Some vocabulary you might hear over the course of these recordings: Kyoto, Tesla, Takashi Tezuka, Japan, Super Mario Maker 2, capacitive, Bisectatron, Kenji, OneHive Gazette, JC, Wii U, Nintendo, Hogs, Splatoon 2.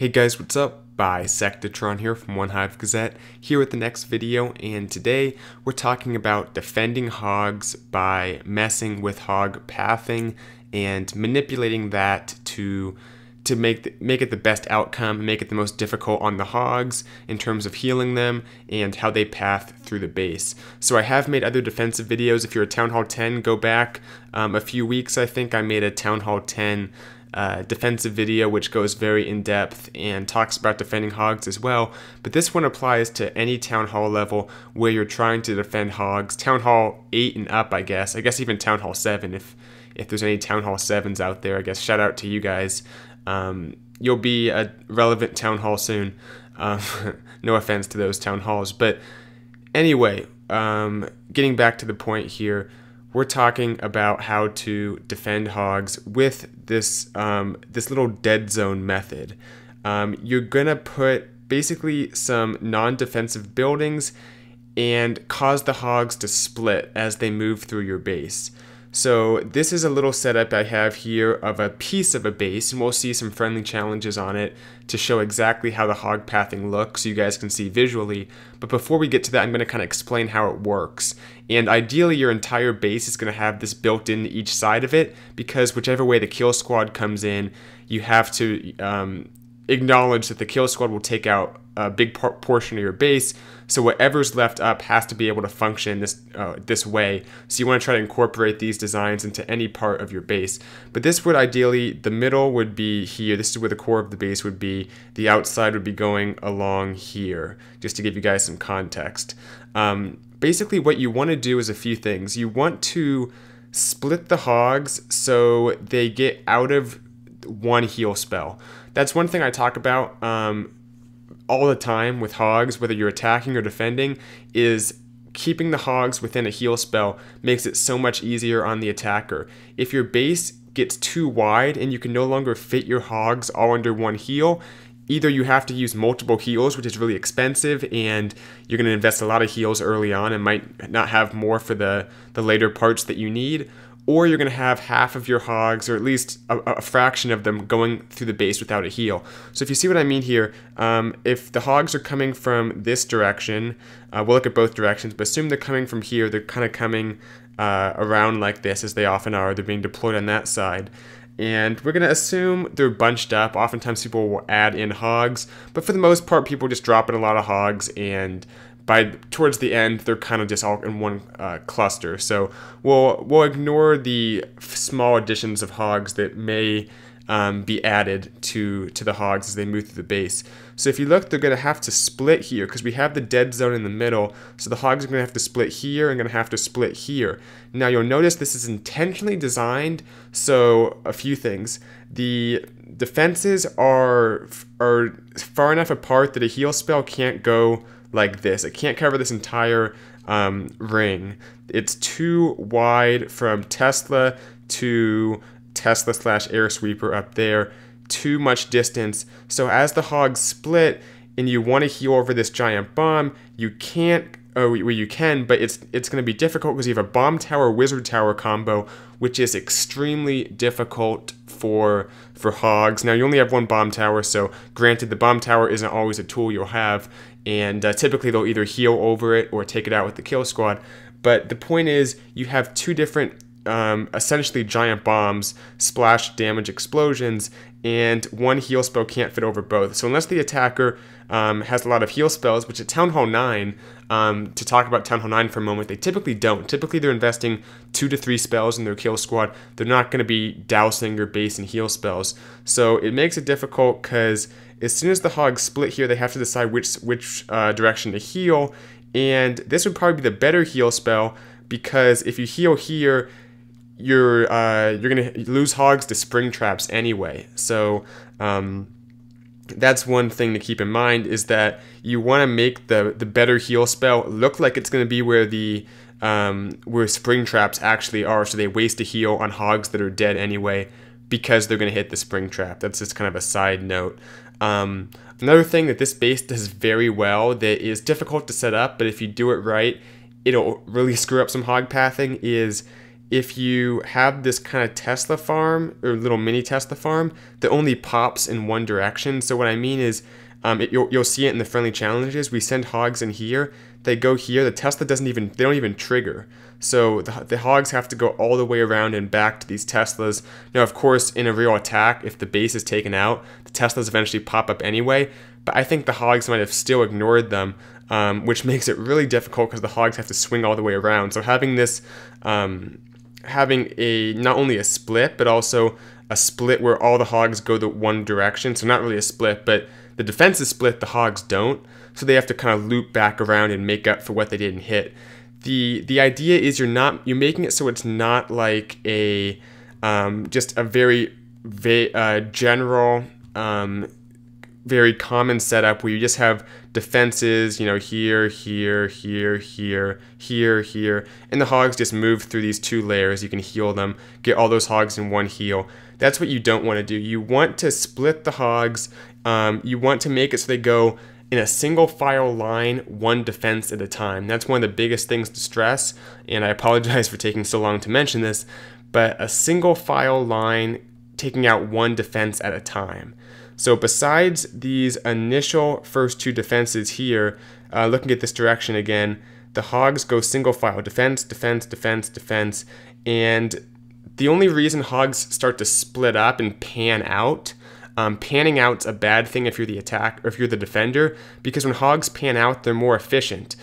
Hey guys, what's up? Bisectatron here from OneHive Gazette, here with the next video, and today we're talking about defending hogs by messing with hog pathing and manipulating that to make it the best outcome, make it the most difficult on the hogs in terms of healing them and how they path through the base. So I have made other defensive videos. If you're a Town Hall 10, go back a few weeks. I think I made a Town Hall 10 defensive video which goes very in depth and talks about defending hogs as well, but this one applies to any town hall level where you're trying to defend hogs. Town Hall 8 and up, I guess even Town Hall 7, if there's any Town Hall 7s out there. I guess shout out to you guys. You'll be a relevant town hall soon. No offense to those town halls, but anyway, getting back to the point here, we're talking about how to defend hogs with this this little dead zone method. You're gonna put basically some non-defensive buildings and cause the hogs to split as they move through your base. So this is a little setup I have here of a piece of a base, and we'll see some friendly challenges on it to show exactly how the hog pathing looks so you guys can see visually. But before we get to that, I'm going to kind of explain how it works. And ideally your entire base is going to have this built into each side of it, because whichever way the kill squad comes in, you have to acknowledge that the kill squad will take out a big portion of your base, so whatever's left up has to be able to function this way. So you want to try to incorporate these designs into any part of your base. But this would ideally, the middle would be here, this is where the core of the base would be, the outside would be going along here, just to give you guys some context. Basically what you want to do is a few things. You want to split the hogs so they get out of one heal spell. That's one thing I talk about all the time with hogs, whether you're attacking or defending, is keeping the hogs within a heal spell makes it so much easier on the attacker. If your base gets too wide and you can no longer fit your hogs all under one heal, either you have to use multiple heals, which is really expensive, and you're going to invest a lot of heals early on and might not have more for the later parts that you need, or you're going to have half of your hogs, or at least a fraction of them, going through the base without a heal. So if you see what I mean here, if the hogs are coming from this direction, we'll look at both directions, but assume they're coming from here, they're kind of coming around like this, as they often are, they're being deployed on that side. And we're going to assume they're bunched up. Oftentimes people will add in hogs, but for the most part people just drop in a lot of hogs, and towards the end, they're kind of just all in one cluster. So we'll ignore the small additions of hogs that may be added to the hogs as they move through the base. So if you look, they're going to have to split here because we have the dead zone in the middle. So the hogs are going to have to split here and going to have to split here. Now you'll notice this is intentionally designed. So a few things. The defenses are far enough apart that a heal spell can't go like this. It can't cover this entire ring. It's too wide from Tesla to Tesla / Air Sweeper up there. Too much distance. So as the hogs split and you want to heal over this giant bomb, you can't. Well, you can, but it's going to be difficult because you have a bomb tower wizard tower combo, which is extremely difficult for hogs. Now you only have one bomb tower, so granted the bomb tower isn't always a tool you'll have, and typically they'll either heal over it or take it out with the kill squad. But the point is, you have two different essentially giant bombs, splash, damage, explosions, and one heal spell can't fit over both. So unless the attacker has a lot of heal spells, which at Town Hall 9, to talk about Town Hall 9 for a moment, they typically don't. Typically they're investing 2 to 3 spells in their kill squad. They're not going to be dousing your base in heal spells. So it makes it difficult because as soon as the hogs split here, they have to decide which direction to heal. And this would probably be the better heal spell, because if you heal here, you're gonna lose hogs to spring traps anyway. So that's one thing to keep in mind, is that you want to make the better heal spell look like it's gonna be where the where spring traps actually are, so they waste a heal on hogs that are dead anyway because they're gonna hit the spring trap. That's just kind of a side note. Another thing that this base does very well that is difficult to set up, but if you do it right, it'll really screw up some hog pathing, is if you have this kind of Tesla farm or little mini Tesla farm that only pops in one direction. So what I mean is you'll see it in the friendly challenges. We send hogs in here, they go here, the Tesla doesn't even, they don't even trigger. So the hogs have to go all the way around and back to these Teslas. Now, of course, in a real attack, if the base is taken out, the Teslas eventually pop up anyway, but I think the hogs might have still ignored them, which makes it really difficult because the hogs have to swing all the way around. So having this, having a, not only a split, but also a split where all the hogs go the one direction. So not really a split, but the defense is split, the hogs don't. So they have to kind of loop back around and make up for what they didn't hit. The idea is you're making it so it's not like a, just a very general, very common setup where you just have defenses, you know, here, here, here, here, here, here, and the hogs just move through these two layers. You can heal them, get all those hogs in one heal. That's what you don't want to do. You want to split the hogs. You want to make it so they go in a single file line, one defense at a time. That's one of the biggest things to stress, and I apologize for taking so long to mention this, but a single file line taking out one defense at a time. So besides these initial first two defenses here, looking at this direction again, the hogs go single file, defense, defense, defense, defense, and the only reason hogs start to split up and pan out, panning out's a bad thing if you're the attack or if you're the defender, because when hogs pan out, they're more efficient.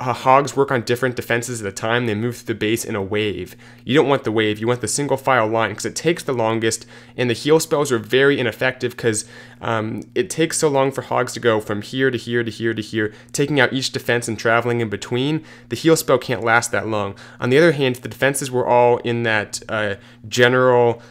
Hogs work on different defenses at a time. They move through the base in a wave. You don't want the wave. You want the single file line because it takes the longest, and the heal spells are very ineffective because it takes so long for hogs to go from here to here to here to here, taking out each defense and traveling in between. The heal spell can't last that long. On the other hand, the defenses were all in that general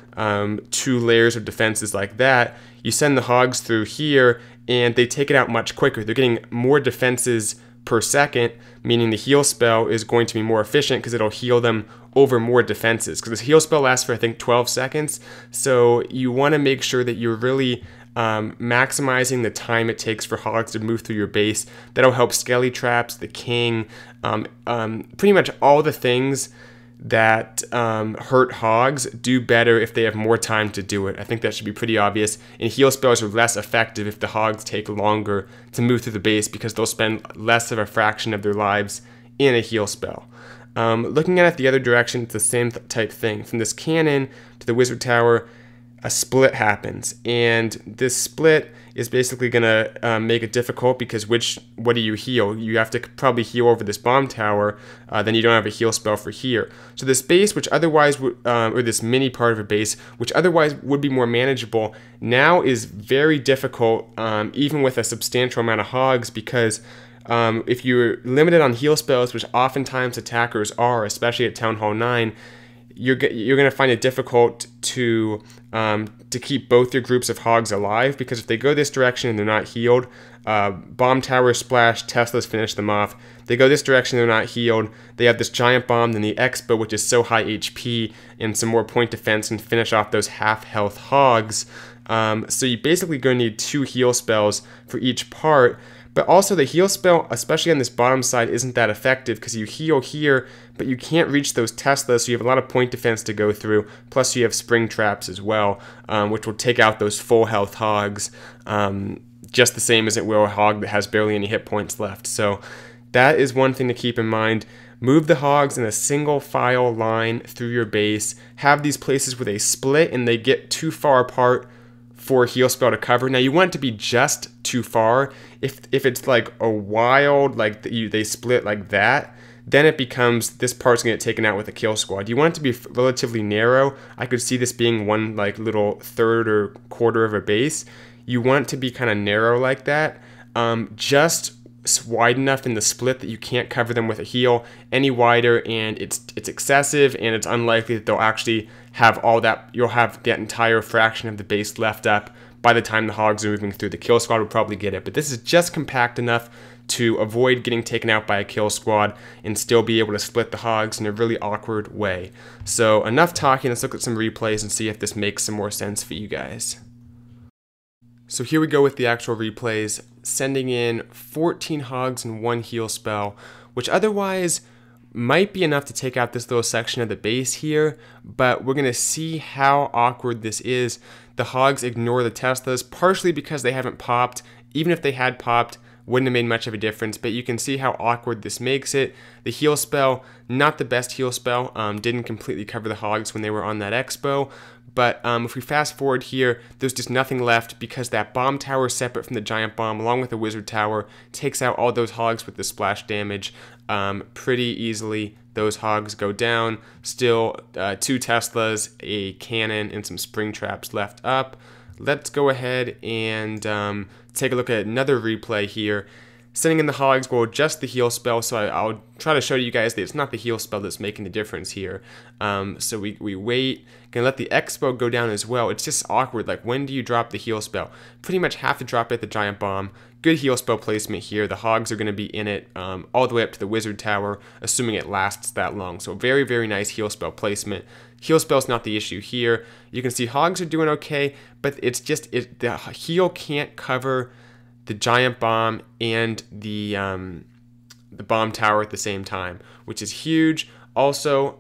two layers of defenses like that. You send the hogs through here, and they take it out much quicker. They're getting more defenses per second, meaning the heal spell is going to be more efficient because it'll heal them over more defenses. Because this heal spell lasts for, I think, 12 seconds. So you want to make sure that you're really maximizing the time it takes for hogs to move through your base. That'll help skelly traps, the king, pretty much all the things that hurt hogs do better if they have more time to do it. I think that should be pretty obvious, and heal spells are less effective if the hogs take longer to move through the base because they'll spend less of a fraction of their lives in a heal spell. Looking at it the other direction, it's the same type thing. From this cannon to the wizard tower, a split happens, and this split is basically gonna make it difficult because what do you heal? You have to probably heal over this bomb tower, then you don't have a heal spell for here. So this base, which otherwise would, or this mini part of a base, which otherwise would be more manageable, now is very difficult, even with a substantial amount of hogs, because if you're limited on heal spells, which oftentimes attackers are, especially at Town Hall 9, you're gonna find it difficult to keep both your groups of hogs alive, because if they go this direction and they're not healed, bomb tower splash, Teslas finish them off. They go this direction, they're not healed, they have this giant bomb, then the expo, which is so high HP, and some more point defense, and finish off those half health hogs. So you basically gonna need two heal spells for each part. But also the heal spell, especially on this bottom side, isn't that effective because you heal here, but you can't reach those Teslas, so you have a lot of point defense to go through, plus you have spring traps as well, which will take out those full health hogs, just the same as it will a hog that has barely any hit points left. So that is one thing to keep in mind. Move the hogs in a single file line through your base. Have these places where they split and they get too far apart for a heal spell to cover. Now you want it to be just too far. If it's like a wild, like they split like that, then it becomes this part's gonna get taken out with a kill squad. You want it to be relatively narrow. I could see this being one like little third or quarter of a base. You want it to be kind of narrow like that. Just wide enough in the split that you can't cover them with a heal any wider, and it's excessive, and it's unlikely that they'll actually have all that. You'll have that entire fraction of the base left up by the time the hogs are moving through. The kill squad will probably get it, but this is just compact enough to avoid getting taken out by a kill squad and still be able to split the hogs in a really awkward way. So enough talking, let's look at some replays and see if this makes some more sense for you guys. So here we go with the actual replays, sending in 14 hogs and one heal spell, which otherwise might be enough to take out this little section of the base here, but we're gonna see how awkward this is. The Hogs ignore the Teslas, partially because they haven't popped. Even if they had popped, wouldn't have made much of a difference, but you can see how awkward this makes it. The heal spell, not the best heal spell, didn't completely cover the Hogs when they were on that expo, but if we fast forward here, there's just nothing left because that bomb tower separate from the giant bomb, along with the wizard tower, takes out all those Hogs with the splash damage pretty easily. Those Hogs go down, still 2 Teslas, a cannon, and some spring traps left up. Let's go ahead and take a look at another replay here. Sending in the Hogs will adjust the heal spell, so I'll try to show you guys that it's not the heal spell that's making the difference here. So we wait, gonna let the expo go down as well. It's just awkward, like when do you drop the heal spell? Pretty much have to drop it at the giant bomb. Good heal spell placement here. The Hogs are gonna be in it all the way up to the wizard tower, assuming it lasts that long. So very, very nice heal spell placement. Heal spell's not the issue here. You can see Hogs are doing okay, but it's just, the heal can't cover the giant bomb and the bomb tower at the same time, which is huge. Also,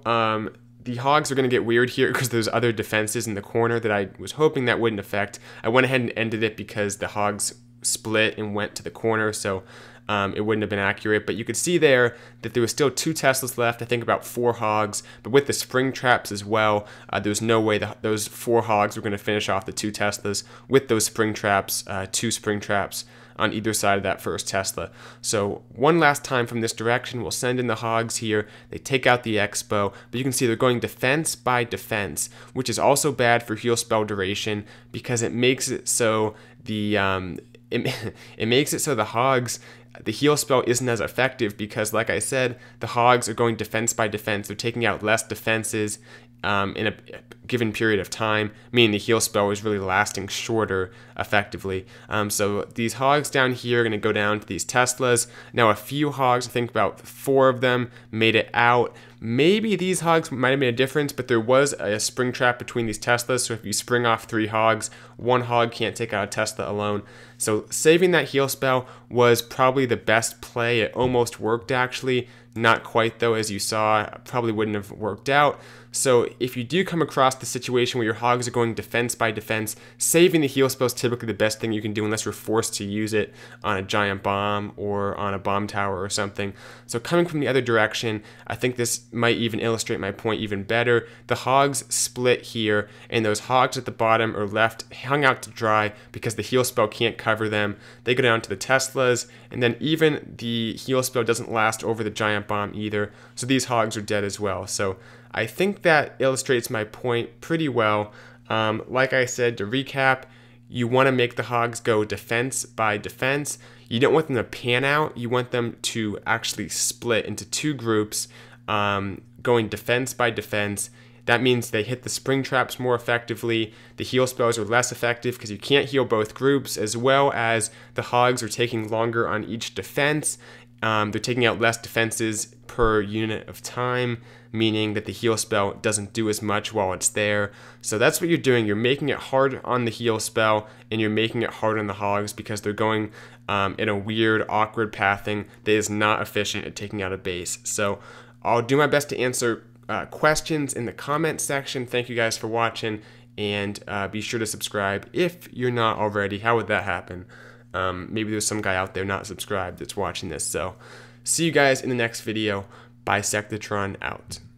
the Hogs are going to get weird here because there's other defenses in the corner that I was hoping that wouldn't affect. I went ahead and ended it because the Hogs split and went to the corner, so it wouldn't have been accurate. But you could see there that there was still 2 Teslas left, I think about 4 Hogs, but with the spring traps as well, there was no way that those 4 Hogs were going to finish off the 2 Teslas with those spring traps, 2 spring traps on either side of that first Tesla. So one last time from this direction, we'll send in the Hogs here. They take out the expo, but you can see they're going defense by defense, which is also bad for heal spell duration because it makes it so the it makes it so the Hogs, the heal spell isn't as effective because, like I said, the Hogs are going defense by defense. They're taking out less defenses in a given period of time, meaning the heal spell is really lasting shorter effectively. So these Hogs down here are going to go down to these Teslas. Now a few Hogs, I think about 4 of them, made it out. Maybe these Hogs might have made a difference, but there was a spring trap between these Teslas, so if you spring off 3 Hogs, 1 Hog can't take out a Tesla alone. So saving that heal spell was probably the best play. It almost worked actually, not quite though, as you saw, probably wouldn't have worked out. So if you do come across the situation where your Hogs are going defense by defense, saving the heal spell is typically the best thing you can do unless you're forced to use it on a giant bomb or on a bomb tower or something. So coming from the other direction, I think this might even illustrate my point even better. The Hogs split here, and those Hogs at the bottom are left hung out to dry because the heal spell can't cover them. They go down to the Teslas, and then even the heal spell doesn't last over the giant bomb either, so these Hogs are dead as well. So I think that illustrates my point pretty well. Like I said, to recap, you want to make the Hogs go defense by defense. You don't want them to pan out. You want them to actually split into 2 groups, going defense by defense. That means they hit the spring traps more effectively, the heal spells are less effective because you can't heal both groups, as well as the Hogs are taking longer on each defense. They're taking out less defenses per unit of time, meaning that the heal spell doesn't do as much while it's there. So that's what you're doing. You're making it hard on the heal spell, and you're making it hard on the Hogs because they're going in a weird, awkward pathing that is not efficient at taking out a base. So I'll do my best to answer questions in the comment section. Thank you guys for watching, and be sure to subscribe if you're not already. How would that happen? Maybe there's some guy out there not subscribed that's watching this. So see you guys in the next video. Bisectatron out.